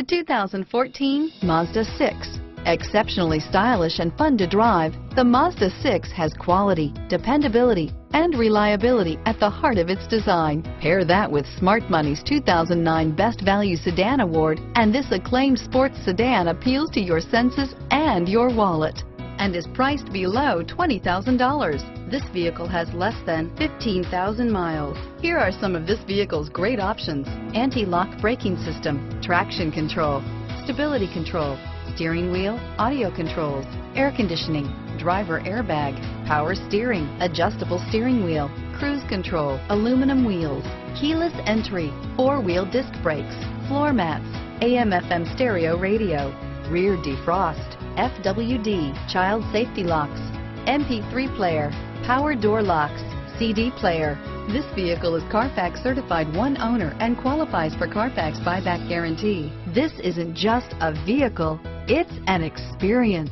The 2014 Mazda 6. Exceptionally stylish and fun to drive, the Mazda 6 has quality, dependability, and reliability at the heart of its design. Pair that with Smart Money's 2009 Best Value Sedan Award, and this acclaimed sports sedan appeals to your senses and your wallet, and is priced below $20,000. This vehicle has less than 15,000 miles. Here are some of this vehicle's great options: anti-lock braking system, traction control, stability control, steering wheel audio controls, air conditioning, driver airbag, power steering, adjustable steering wheel, cruise control, aluminum wheels, keyless entry, four-wheel disc brakes, floor mats, AM/FM stereo radio, rear defrost, FWD, child safety locks, MP3 player, power door locks, CD player. This vehicle is Carfax certified one owner and qualifies for Carfax buyback guarantee. This isn't just a vehicle, it's an experience.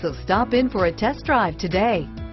So stop in for a test drive today.